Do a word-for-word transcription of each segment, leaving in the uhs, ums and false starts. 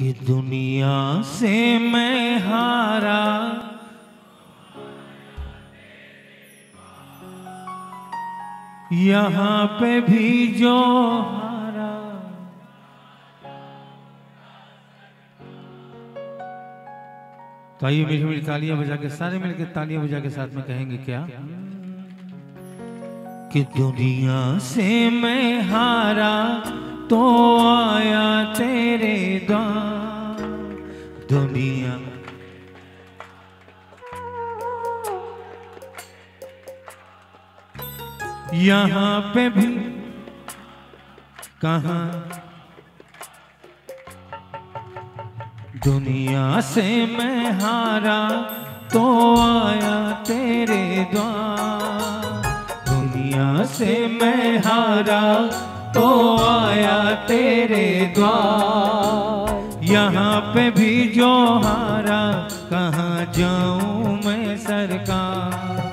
कि दुनिया से मैं हारा, यहाँ पे भी जो हारा। तो आइए मेरी मेरी तालियां बजा के, सारे मिलके तालियां बजा के साथ में कहेंगे क्या कि दुनिया से मैं हारा तो आया तेरे द्वार। दुनिया यहाँ पे भी कहाँ, दुनिया से मैं हारा तो आया तेरे द्वार। दुनिया से मैं हारा तो आया तेरे द्वार। यहाँ पे भी जो हारा कहाँ जाऊँ मैं सरकार।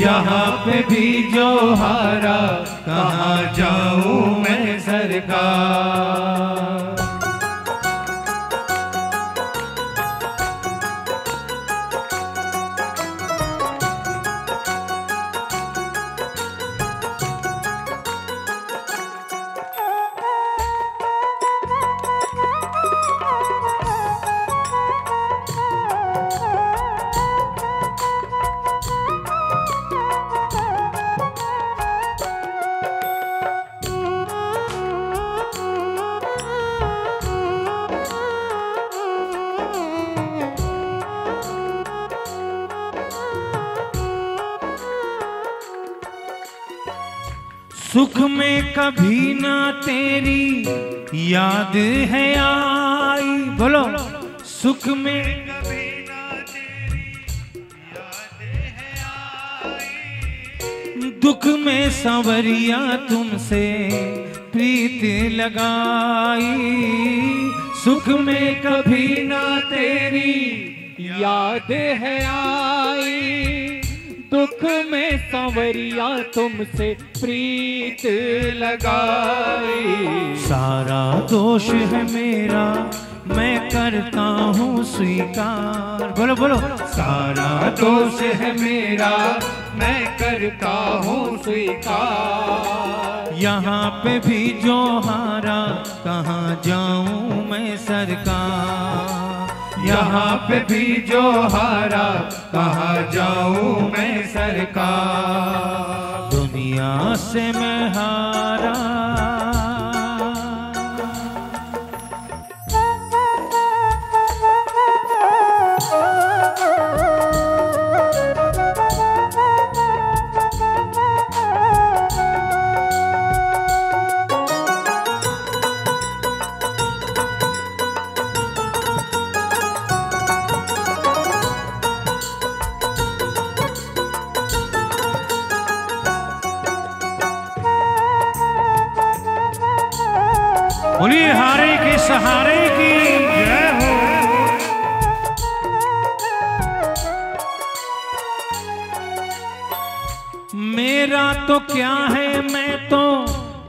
यहाँ पे भी जो हारा कहाँ जाऊँ मैं सरकार। सुख में कभी ना तेरी याद है आई। बोलो सुख में कभी ना तेरी याद है आई। दुख में सांवरिया तुमसे प्रीत लगाई। सुख में कभी ना तेरी याद है आई। दुख में सांवरिया तुमसे प्रीत लगाई। सारा दोष है मेरा मैं करता हूँ स्वीकार। बोलो बोलो सारा दोष है मेरा मैं करता हूँ स्वीकार। यहाँ पे भी जो हारा कहाँ जाऊँ मैं सरकार। यहाँ पे भी जो हारा कहाँ जाऊँ मैं सरकार। दुनिया से मैं हारा। बोलिए हारे के सहारे की जय हो। मेरा तो क्या है मैं तो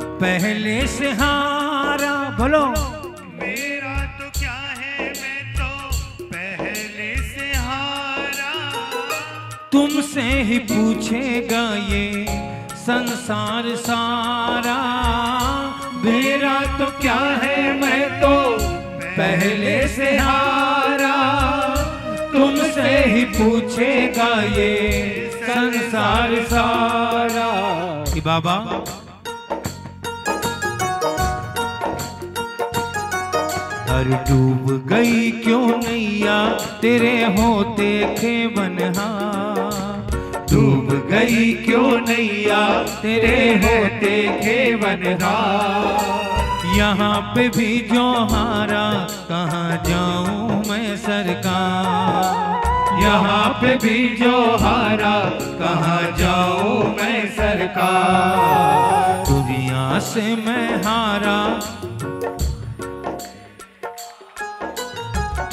पहले से हारा। बोलो मेरा तो क्या है मैं तो पहले से हारा। तुमसे ही पूछेगा ये संसार सारा। मेरा तो क्या है मैं तो पहले से हारा। तुमसे ही पूछेगा ये संसार सारा। कि बाबा हर डूब गई क्यों नैया तेरे होते खे बनहार। डूब गई क्यों नैया तेरे होते खे बनहार। यहाँ पे भी जो हारा कहाँ जाऊँ मैं सरकार। यहाँ पे भी जो हारा कहाँ जाऊँ मैं सरकार। दुनिया से मैं हारा।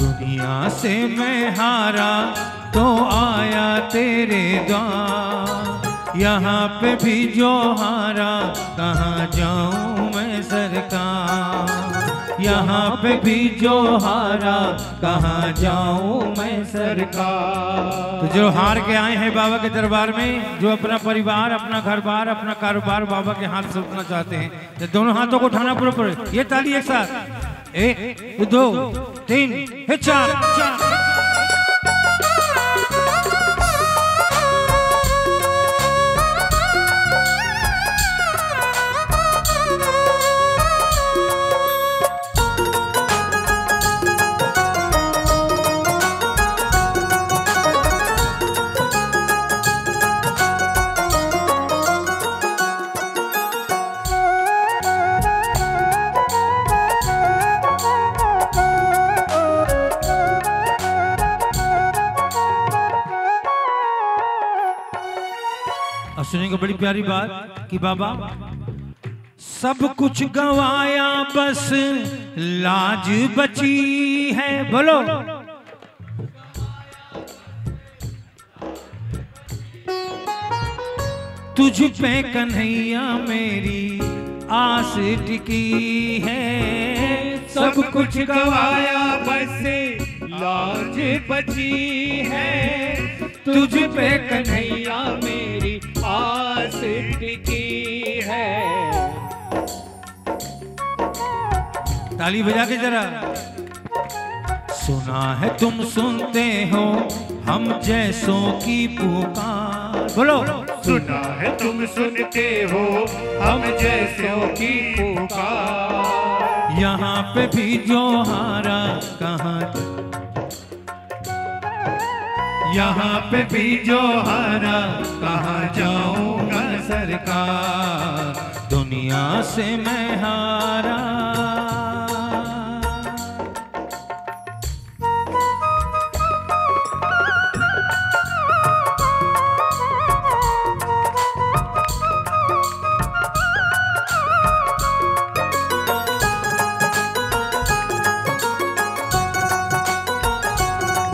दुनिया से मैं हारा तो आया तेरे द्वार। यहाँ पे भी जो हारा कहाँ जाऊँ मैं सरकार। यहाँ पे भी जो हारा, कहाँ जाऊँ मैं सरकार। तो जो हार के आए हैं बाबा के दरबार में, जो अपना परिवार, अपना घर बार, अपना कारोबार बाबा के हाथ सौंपना चाहते हैं, तो दोनों हाथों को उठाना पूरा पड़े। ये ताली एक साथ, एक दो तीन चार। सुनने को बड़ी प्यारी बात कि बाबा सब कुछ गवाया बस लाज बची है। बोलो तुझ पे कन्हैया मेरी आस टिकी है। सब कुछ गवाया बस लाज बची है। तुझ पे कन्हैया मेरी आस टिकी है। ताली बजा के जरा। सुना है तुम सुनते हो हम जैसों की पुकार। बोलो सुना है तुम सुनते हो हम जैसों की पुकार। यहाँ पे भी जो हारा कहाँ, यहाँ पे भी जो हारा कहाँ जाऊँगा सरकार। दुनिया से मैं हारा।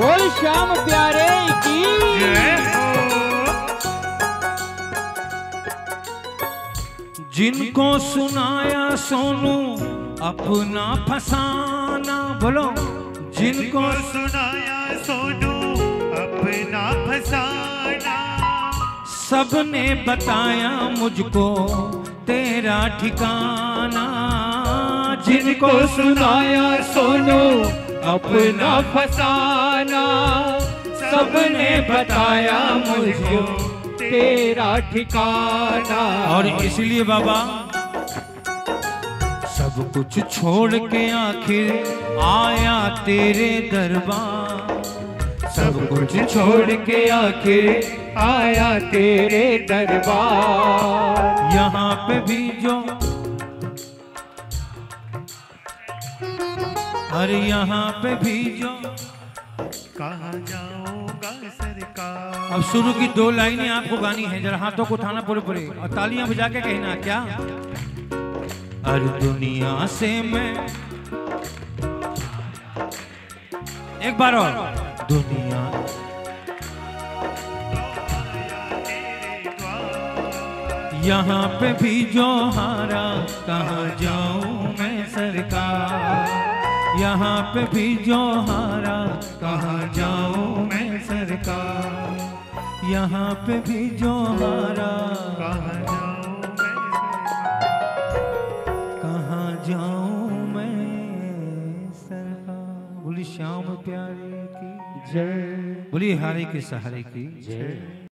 बोल श्याम प्यारे की। जिनको सुनाया सोनू अपना फसाना। बोलो जिनको सुनाया सोनू अपना फसाना। सबने बताया मुझको तेरा ठिकाना। जिनको सुनाया सोनू अपना फसाना। सबने बताया मुझको तेरा ठिकाना। और इसलिए बाबा सब कुछ छोड़ के आखिर आया तेरे दरबार। सब कुछ छोड़ के आखिर आया तेरे दरबार। यहाँ पे भी जो, अरे यहाँ पे भी जो कहा जाऊंगा सरकार। अब शुरू की दो लाइनें आपको गानी है। जरा हाथों को उठाना पूरे पूरे और तालियां बजा के कहना क्या। अरे दुनिया से मैं, एक बार और। दुनिया यहाँ पे भी जो हारा कहाँ जाऊं मैं सरकार। यहाँ पे भी जो हारा कहाँ जाऊँ मैं सरकार। यहाँ पे भी जो हारा कहाँ जाऊँ मैं, कहाँ जाऊँ मैं सरकार। बोली श्याम प्यारे की जय, बोली हरे के सहारे की जय।